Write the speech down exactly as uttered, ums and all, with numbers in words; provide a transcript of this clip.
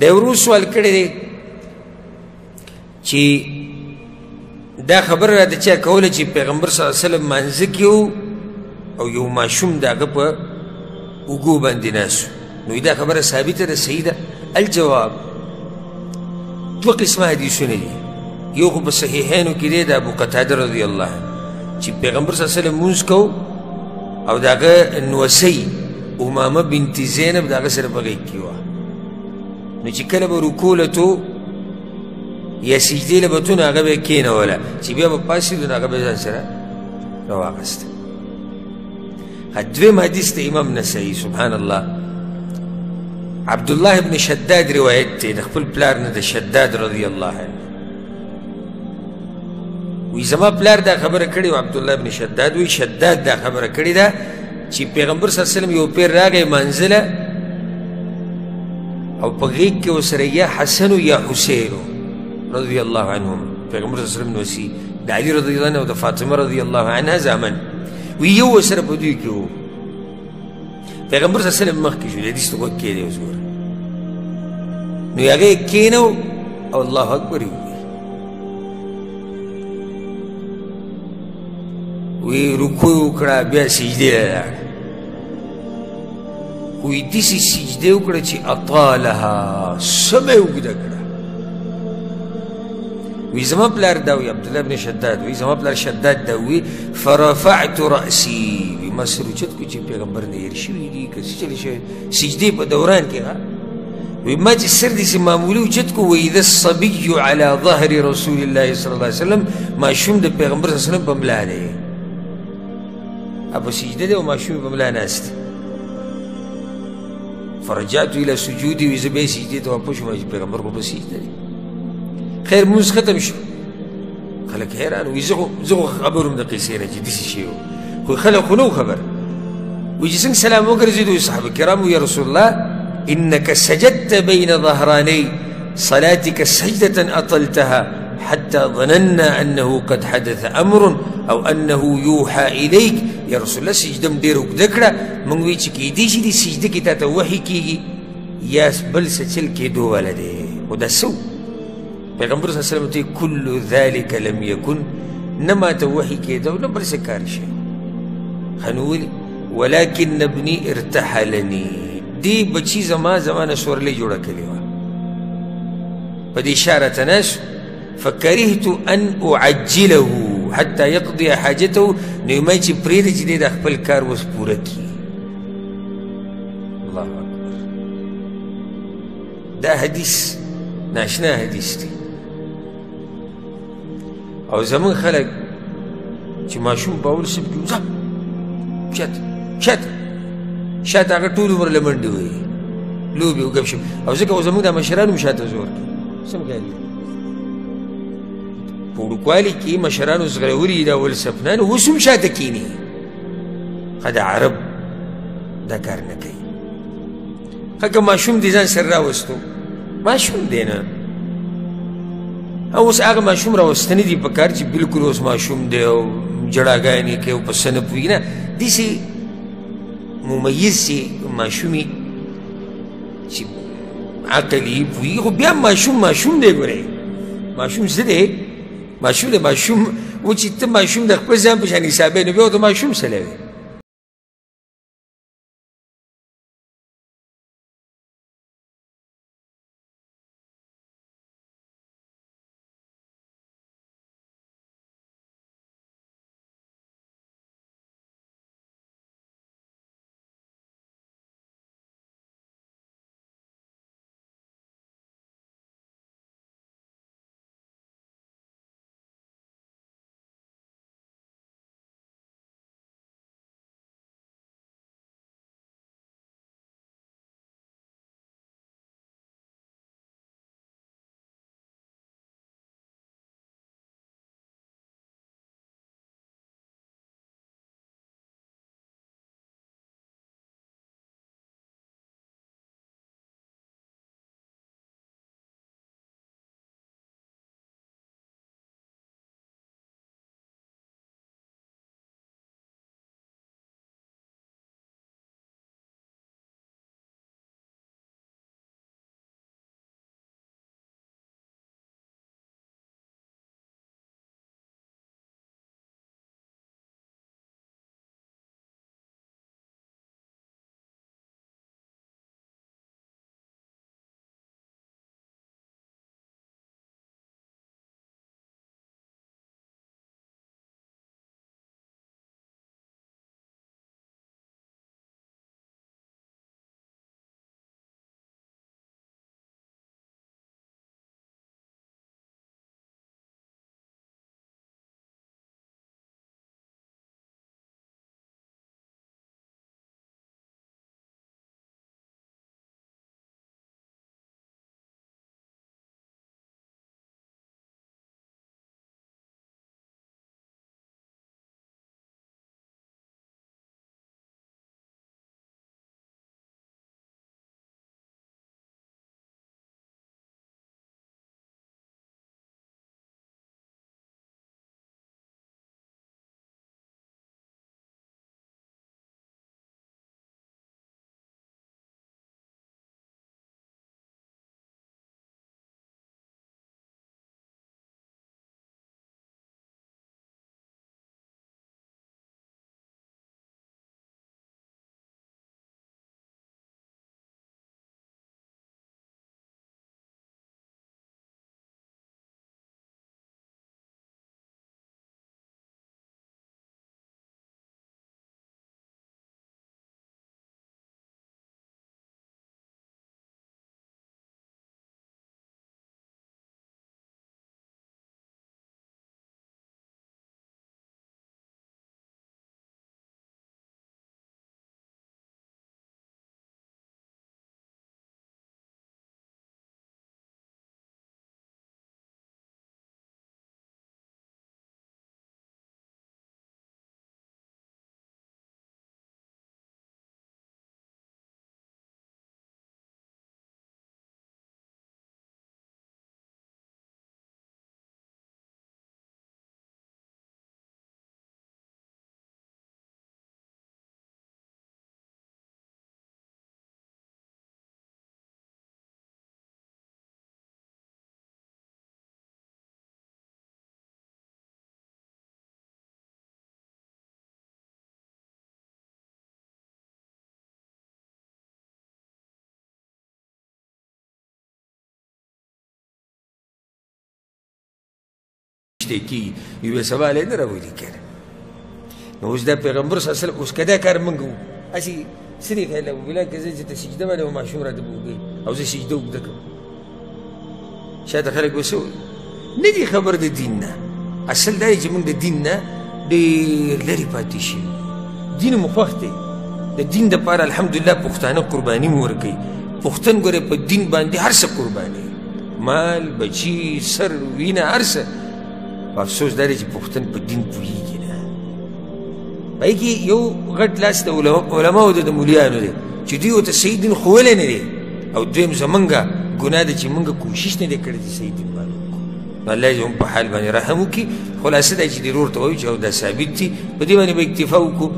دا وروس وال کړي دي چې دا خبر را د چا کوله چې پیغمبر صلی الله علیه وسلم منځ کې او یو ماشوم دغه په اوږو باندې ناسو. نو دا خبره ثابته ده صحیح ده. الجواب دوه قسمه حدیثونه دي. یو خو په صحیحینو کې دی د ابو قتاده رضی الله چې پیغمبر صلی الله علیه وسلم مونځ کو او دغه نوسی امامه بنت زینب دغه سره په غیږ کې وه. نو چې کله به رکوع لتو یا سجدې له بتو نو هغه به یې کېنوله چې بیا به پاڅېدو نو هغه به یې ځان سره راواخیسته. دویم حدیث د امام نسایي سبحان الله عبدالله ابن شداد روایت دی د خپل پلار نه د شداد رضی الله عنه. وی زما پلار دا خبره کړې وه عبدالله ابن شداد. وی شداد دا خبره کړې ده چې پیغمبر صلی الله علیه وسلم یو پیر راغی منزله او په غیږ کې ورسره یا حسن یا حسین رضی الله عنهم. پیغمبر صلی الله علیه وسلم نوسي د علي رضی الله عنه او د فاطمه رضی الله عنها زامن وی یو ورسره په دوی کې وو. پیغمبر صلی الله علیه وسلم مخکې شو حدیث ته غوږ کېدی اوس ګوره. نو هغه یې کېنو او الله اکبر یې وویل. وی رکوع وکړه بیا سجدې له لاړه. وی داسې سجدې وکړه چې اطالها سمه یې اوږده کړه. وی زما پلار دا وی عبدالله بن شداد وی زما پلار شداد دا وی فرفعت رأسي. وی ما سر اوچت کړو چې پیغمبر نه هېر شوي دي که څه چلې شوي سجدې په دوران کې ښه. وی ما چې سر داسې معمولي اوچت کړو واذا الصبي على ظهر رسول الله صلی الله علیه وسلم. ماشوم د پیغمبر صلی الله علیه وسلم په ملا دی ابو سجده ده و ماشومی بملا ناسته. فرجعتو الى سجودی و ایزا بی سجده ده و پوشو ماشو پیغمبر کو بسجده ده. خیر موز ختم شو. خلق حیران و ایزا خبرم ده قیسه را جدیسی شیو خوی خلق خلو خبر و ایجا سنگ سلام وکر زیدو ای صحابه کرامو یا رسول الله انکا سجدت بین ظهرانی صلاتکا سجدتا اطلتها حتى ظننا أنه قد حدث أمر أو أنه يوحى إليك يا رسول الله سجدم ديروك ذكرى من ويتك يديش دي سجدك تتوحي كي ياس بل ستلك دو ولده وده سو. پیغمبر صلى الله عليه وسلم تقول كل ذلك لم يكن نما توحي كي دو نبر سكارش خنولي ولكن ابني ارتحلني. دي بچي زمان زمان سور لي جوڑا كليوا فدي شارة ناسو فکرهت ان اعجله حتى يقضي حاجته. نومای چی پریده چی دی دا خپل کار وز پورا کی. اللہ اکبر. دا حدیث ناشنا حدیث دی او زمان خلق چی ماشون باول سب کیو زا شد شد شد اگر طول عمر لمن دوئی لوبی و گب شب او زکا او زمان دا مشرانو شد زور کی سم کہلی پوڑکوالی کی مشرانو زغروری دا والسفنانو حسوم شاہتا کینی خدا عرب دا کار نکی خاکا ماشوم دیزان سر راوستو ماشوم دینا او اس آگا ماشوم راوستنی دی پکار چی بلکل اس ماشوم دیو جڑاگانی کیو پسنپوی نا دیسی ممیز سی ماشومی چی عقلی پوی خو بیا ماشوم ماشوم دے گو رہے ماشوم زدے ماشوم ده ماشوم و چی تا ماشوم ده خبر زن پشن حسابه نو بیا تا ماشوم سلوه. کی یو سوال نه راویل کړه. نو اوس د پیغمبر صلی الله علیه وسلم اوس کدا کار منګو اسی سری غل او بلا کزه چې سجده باندې مشوره د بوګي او زه سجده وکړم شاته خلک وسو نه دي خبر د دین نه اصل دای چې موږ د دین نه ډېر لري پاتې شي. دین مو خوښته د دین د پاره الحمدلله پښتانه قرباني مو ورکي. پښتون ګره په دین باندې هر څه قرباني مال بچي سر وینه هر څه. افسوس داری چې پښتون په دین پوهېږي نه. په کې یو غټ لاس د علماو د مولیانو دی چې دوی ورته صحیح دین ښوولی نه دی او دویم زمونږ ګناه ده چې موږ کوشش نه دی کړی چې صحیح دین باندې وکړو. نو الله یې زموږ په حال باندې رحم وکړي. خلاصه دا چې دې ورور ته وایو چې او دا ثابت دي په دې باندې به اکتفا وکړو